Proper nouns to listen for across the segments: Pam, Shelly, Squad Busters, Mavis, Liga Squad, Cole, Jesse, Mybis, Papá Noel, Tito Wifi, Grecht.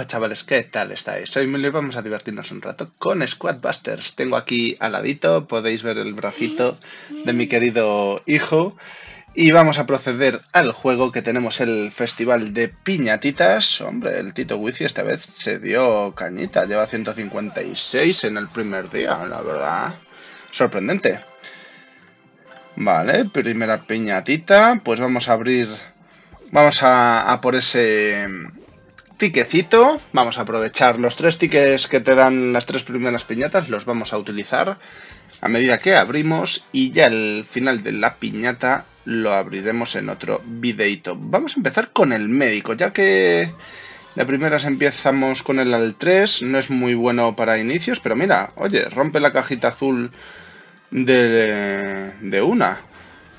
Hola chavales, ¿qué tal estáis? Hoy vamos a divertirnos un rato con Squad Busters. Tengo aquí al ladito, podéis ver el bracito de mi querido hijo. Y vamos a proceder al juego, que tenemos el festival de piñatitas. Hombre, el Tito Wifi esta vez se dio cañita, lleva 156 en el primer día, la verdad. Sorprendente. Vale, primera piñatita, pues vamos a abrir... Vamos a por ese... tiquecito, vamos a aprovechar los tres tickets que te dan las tres primeras piñatas, los vamos a utilizar a medida que abrimos y ya al final de la piñata lo abriremos en otro videito. Vamos a empezar con el médico, ya que de primeras empezamos con el al 3, no es muy bueno para inicios, pero mira, oye, rompe la cajita azul de una.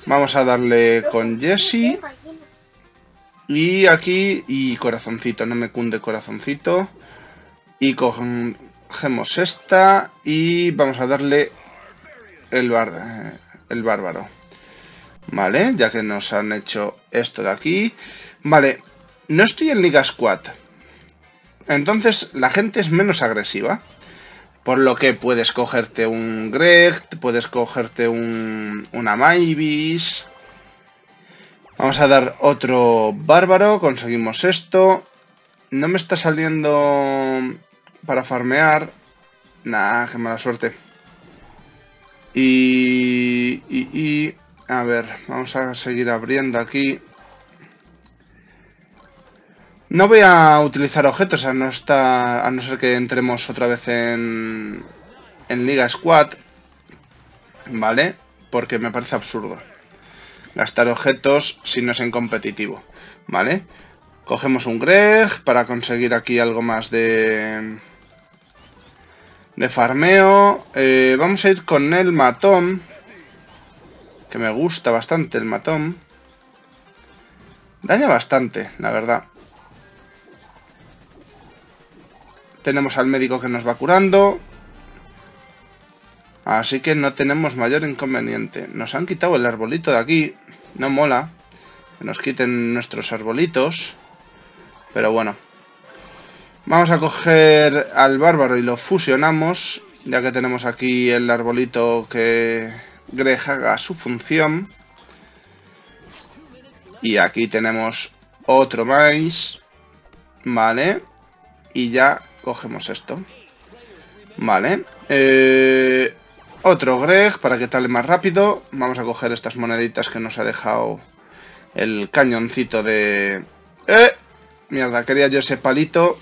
Vamos a darle con Jesse. Y aquí, y corazoncito, no me cunde corazoncito. Y cogemos esta y vamos a darle el bárbaro. Vale, ya que nos han hecho esto de aquí. Vale, no estoy en Liga Squad. Entonces la gente es menos agresiva. Por lo que puedes cogerte un Grecht, puedes cogerte una Mybis... Vamos a dar otro bárbaro, conseguimos esto. No me está saliendo para farmear. Nah, qué mala suerte. Y a ver, vamos a seguir abriendo aquí. No voy a utilizar objetos a no ser que entremos otra vez en Liga Squad. ¿Vale? Porque me parece absurdo gastar objetos si no es en competitivo, ¿vale? Cogemos un Grecht para conseguir aquí algo más de farmeo. Vamos a ir con el matón, que me gusta bastante el matón. Daña bastante, la verdad. Tenemos al médico que nos va curando. Así que no tenemos mayor inconveniente. Nos han quitado el arbolito de aquí. No mola que nos quiten nuestros arbolitos. Pero bueno. Vamos a coger al bárbaro y lo fusionamos. Ya que tenemos aquí el arbolito que Grecht haga su función. Y aquí tenemos otro más. Vale. Y ya cogemos esto. Vale. Otro Grecht para que tale más rápido. Vamos a coger estas moneditas que nos ha dejado el cañoncito de... Mierda, quería yo ese palito.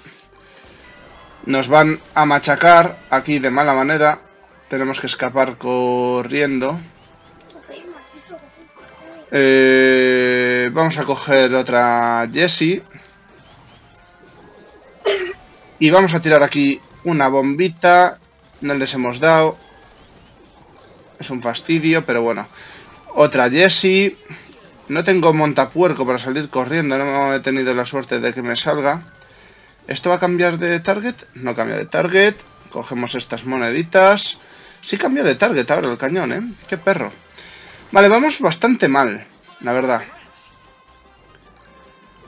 Nos van a machacar aquí de mala manera. Tenemos que escapar corriendo. Vamos a coger otra Jessie. Y vamos a tirar aquí una bombita. No les hemos dado... Es un fastidio, pero bueno. Otra Jessie. No tengo montapuerco para salir corriendo. No he tenido la suerte de que me salga. ¿Esto va a cambiar de target? No cambia de target. Cogemos estas moneditas. Sí cambia de target ahora el cañón, ¿eh? ¡Qué perro! Vale, vamos bastante mal, la verdad.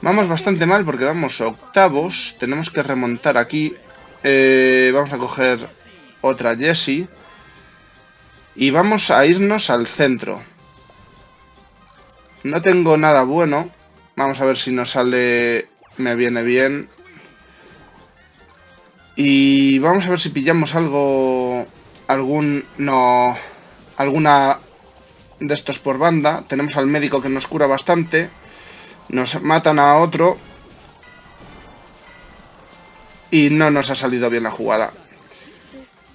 Vamos bastante mal porque vamos octavos. Tenemos que remontar aquí. Vamos a coger otra Jessie. Y vamos a irnos al centro. No tengo nada bueno. Vamos a ver si nos sale... Me viene bien. Y vamos a ver si pillamos algo... No... Alguna de estos por banda. Tenemos al médico que nos cura bastante. Nos matan a otro. Y no nos ha salido bien la jugada.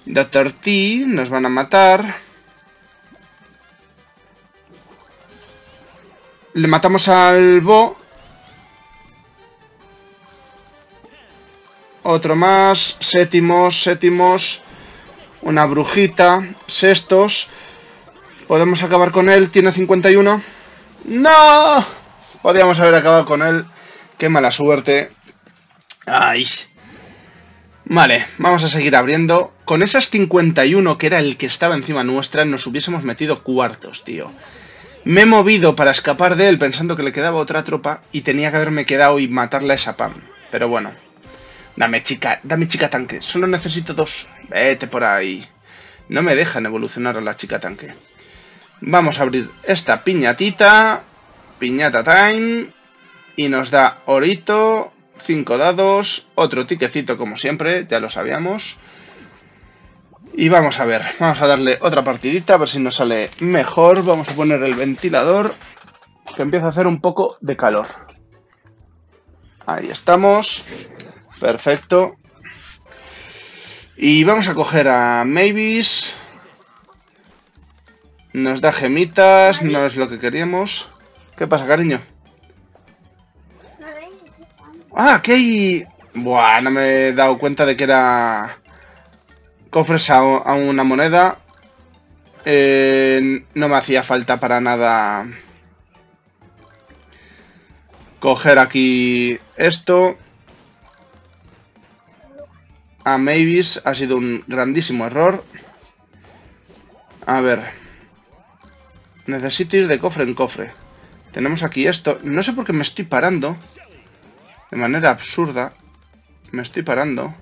Doctor T, nos van a matar. Le matamos al Bo. Otro más. Séptimos. Una brujita. Sextos. ¿Podemos acabar con él? Tiene 51. ¡No! Podríamos haber acabado con él. ¡Qué mala suerte! ¡Ay! Vale, vamos a seguir abriendo. Con esas 51, que era el que estaba encima nuestra, nos hubiésemos metido cuartos, tío. Me he movido para escapar de él pensando que le quedaba otra tropa y tenía que haberme quedado y matarle a esa Pam. Pero bueno, Dame chica tanque. Solo necesito dos. Vete por ahí. No me dejan evolucionar a la chica tanque. Vamos a abrir esta piñatita. Piñata time. Y nos da orito. 5 dados. Otro tiquecito como siempre. Ya lo sabíamos. Y vamos a ver. Vamos a darle otra partidita. A ver si nos sale mejor. Vamos a poner el ventilador. Que empieza a hacer un poco de calor. Ahí estamos. Perfecto. Y vamos a coger a Mavis. Nos da gemitas. No es lo que queríamos. ¿Qué pasa, cariño? ¡Ah, que hay! Buah, no me he dado cuenta de que era cofres a una moneda. No me hacía falta para nada coger aquí esto. A Mavis ha sido un grandísimo error. A ver. Necesito ir de cofre en cofre. Tenemos aquí esto. No sé por qué me estoy parando. De manera absurda. Me estoy parando.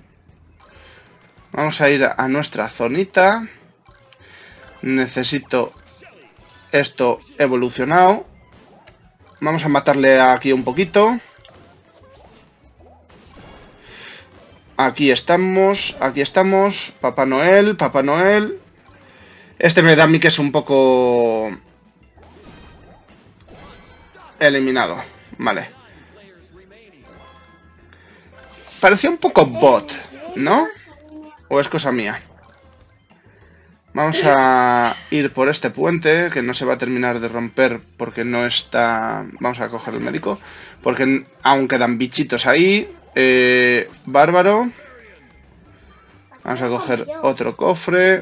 Vamos a ir a nuestra zonita. Necesito esto evolucionado. Vamos a matarle aquí un poquito. Aquí estamos, aquí estamos. Papá Noel, Papá Noel. Este me da a mí que es un poco eliminado. Vale. Parecía un poco bot, ¿no? ¿O es cosa mía? Vamos a ir por este puente, que no se va a terminar de romper porque no está... Vamos a coger el médico, porque aún quedan bichitos ahí. Bárbaro. Vamos a coger otro cofre.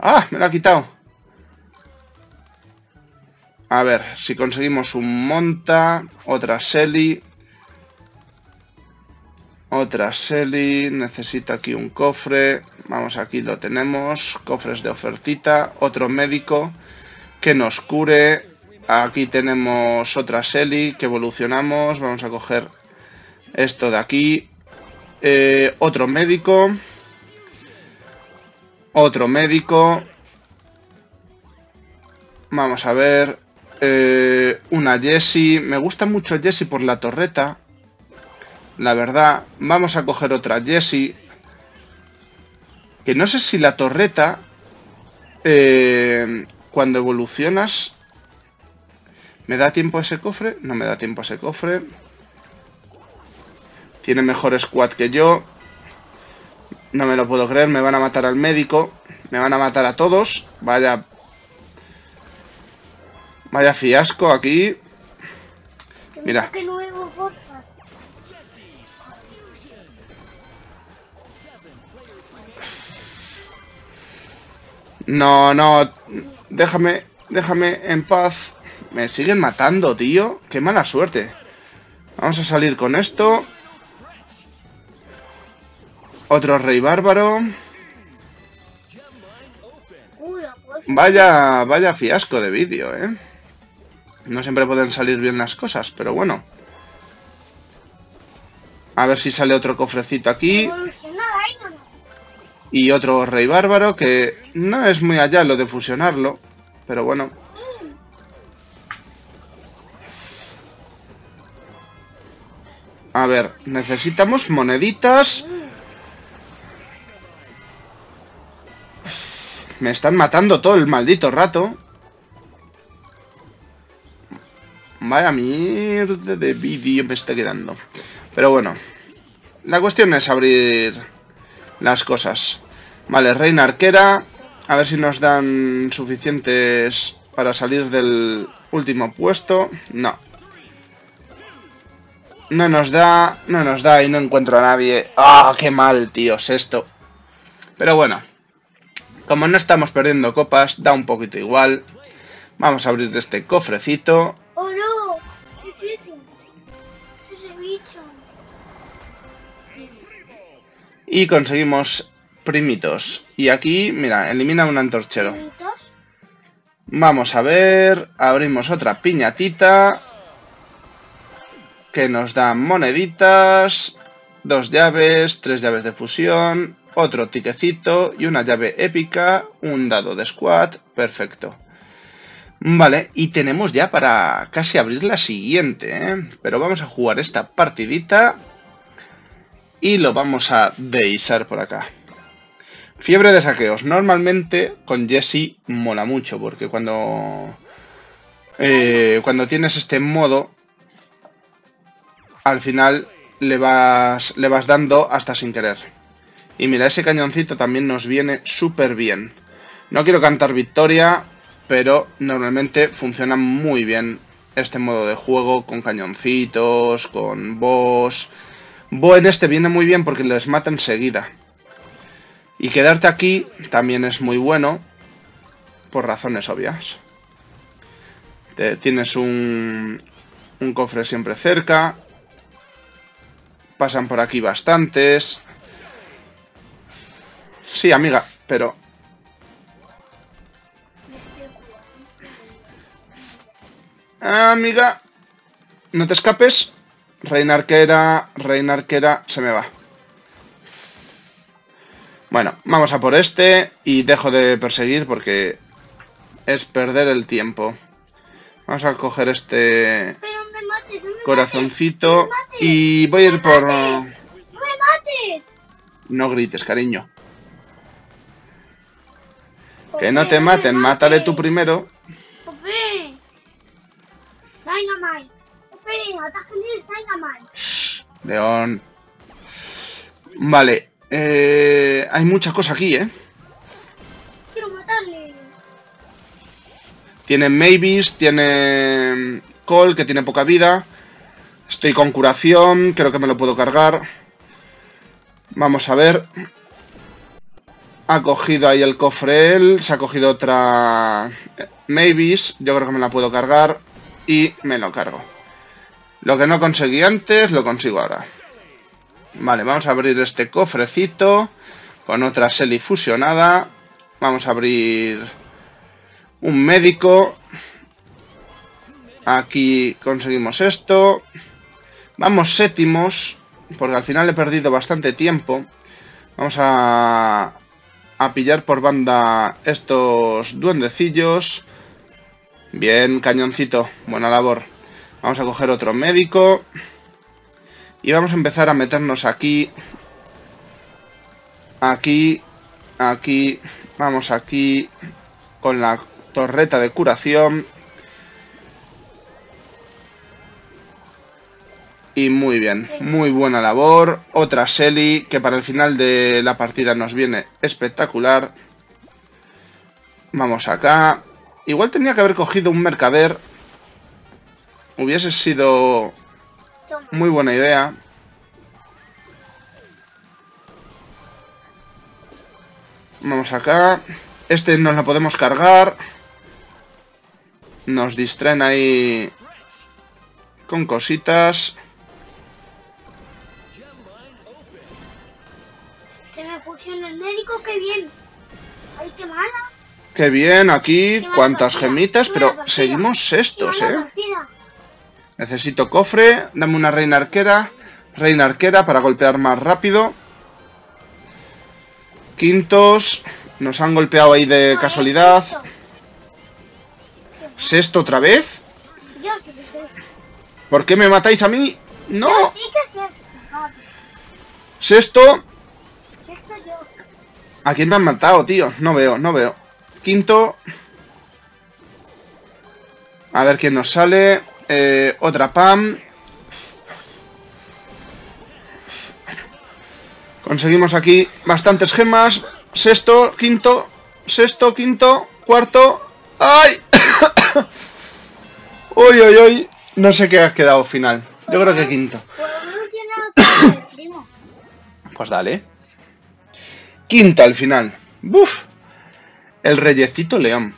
¡Ah! Me lo ha quitado. A ver, si conseguimos un monta, otra Shelly. Otra Shelly, necesita aquí un cofre. Vamos, aquí lo tenemos. Cofres de ofertita. Otro médico que nos cure. Aquí tenemos otra Shelly que evolucionamos. Vamos a coger esto de aquí. Otro médico. Otro médico. Vamos a ver. Una Jesse. Me gusta mucho Jesse por la torreta. La verdad, vamos a coger otra Jesse. Que no sé si la torreta, cuando evolucionas, ¿me da tiempo a ese cofre? No me da tiempo a ese cofre. Tiene mejor squad que yo. No me lo puedo creer, me van a matar al médico. Me van a matar a todos. Vaya... Vaya fiasco aquí. Mira. No, no, déjame en paz. Me siguen matando, tío. Qué mala suerte. Vamos a salir con esto. Otro rey bárbaro. Vaya, vaya fiasco de vídeo, ¿eh? No siempre pueden salir bien las cosas, pero bueno. A ver si sale otro cofrecito aquí. Y otro rey bárbaro, que no es muy allá lo de fusionarlo, pero bueno. A ver, necesitamos moneditas. Me están matando todo el maldito rato. Vaya mierda de vídeo me está quedando. Pero bueno, la cuestión es abrir... las cosas. Vale, reina arquera. A ver si nos dan suficientes para salir del último puesto. No. No nos da. No nos da y no encuentro a nadie. ¡Ah, qué mal, tíos, esto! Pero bueno. Como no estamos perdiendo copas, da un poquito igual. Vamos a abrir este cofrecito. ¡Oh, no! ¿Qué es eso? ¿Qué es ese bicho? Y conseguimos primitos. Y aquí, mira, elimina un antorchero. Vamos a ver. Abrimos otra piñatita. que nos dan moneditas, 2 llaves, 3 llaves de fusión, otro tiquecito y una llave épica, un dado de squad, perfecto. Vale, y tenemos ya para casi abrir la siguiente, ¿eh? Pero vamos a jugar esta partidita y lo vamos a deisar por acá. Fiebre de saqueos. Normalmente con Jesse mola mucho porque cuando tienes este modo, al final le vas dando hasta sin querer. Y mira, ese cañoncito también nos viene súper bien. No quiero cantar victoria, pero normalmente funciona muy bien este modo de juego con cañoncitos, con boss. Boss en este viene muy bien porque les mata enseguida. Y quedarte aquí también es muy bueno por razones obvias. Tienes un cofre siempre cerca. Pasan por aquí bastantes. Sí, amiga, pero... Amiga, no te escapes. Reina arquera, se me va. Bueno, vamos a por este y dejo de perseguir porque es perder el tiempo. Vamos a coger este corazoncito y voy a ir por... ¡No me mates! No grites, cariño. Que no te maten, mátale tú primero. Shh, León. Vale. Hay mucha cosa aquí, ¿eh? Quiero matarle. Tiene Mavis, tiene Cole, que tiene poca vida. Estoy con curación, creo que me lo puedo cargar. Vamos a ver. Ha cogido ahí el cofre él, se ha cogido otra Mavis. Yo creo que me la puedo cargar y me lo cargo. Lo que no conseguí antes, lo consigo ahora. Vale, vamos a abrir este cofrecito con otra Shelly fusionada. Vamos a abrir un médico. Aquí conseguimos esto. Vamos séptimos, porque al final he perdido bastante tiempo. Vamos a pillar por banda estos duendecillos. Bien, cañoncito, buena labor. Vamos a coger otro médico. Y vamos a empezar a meternos aquí. Aquí. Aquí. Vamos aquí. Con la torreta de curación. Y muy bien. Muy buena labor. Otra Shelly que para el final de la partida nos viene espectacular. Vamos acá. Igual tenía que haber cogido un mercader. Hubiese sido... muy buena idea. Vamos acá. Este nos lo podemos cargar. Nos distraen ahí con cositas. Se me fusiona el médico, qué bien. Ay, qué mala. Qué bien, aquí cuántas gemitas, pero seguimos sextos, ¿eh? Necesito cofre, dame una reina arquera para golpear más rápido. Quintos, nos han golpeado ahí de casualidad. ¿Sexto otra vez? ¿Por qué me matáis a mí? ¡No! ¿Sexto? ¿A quién me han matado, tío? No veo, no veo. Quinto. A ver quién nos sale. Otra Pam. Conseguimos aquí bastantes gemas. Sexto, quinto. Sexto, quinto, cuarto. ¡Ay! ¡Uy, uy, uy! No sé qué ha quedado final. Yo creo que quinto. Pues dale. Quinto al final. ¡Buf! El reyecito león.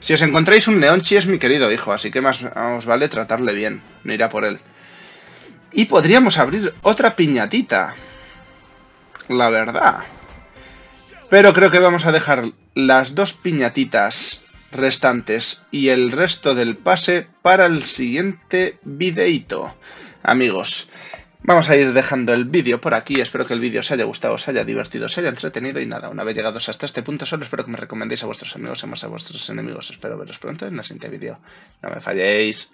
Si os encontráis un leonchi es mi querido hijo, así que más os vale tratarle bien. No irá por él. Y podríamos abrir otra piñatita. La verdad. Pero creo que vamos a dejar las 2 piñatitas restantes y el resto del pase para el siguiente videíto. Amigos, vamos a ir dejando el vídeo por aquí. Espero que el vídeo os haya gustado, os haya divertido, os haya entretenido y nada, una vez llegados hasta este punto solo espero que me recomendéis a vuestros amigos y más a vuestros enemigos. Espero veros pronto en el siguiente vídeo. No me falléis.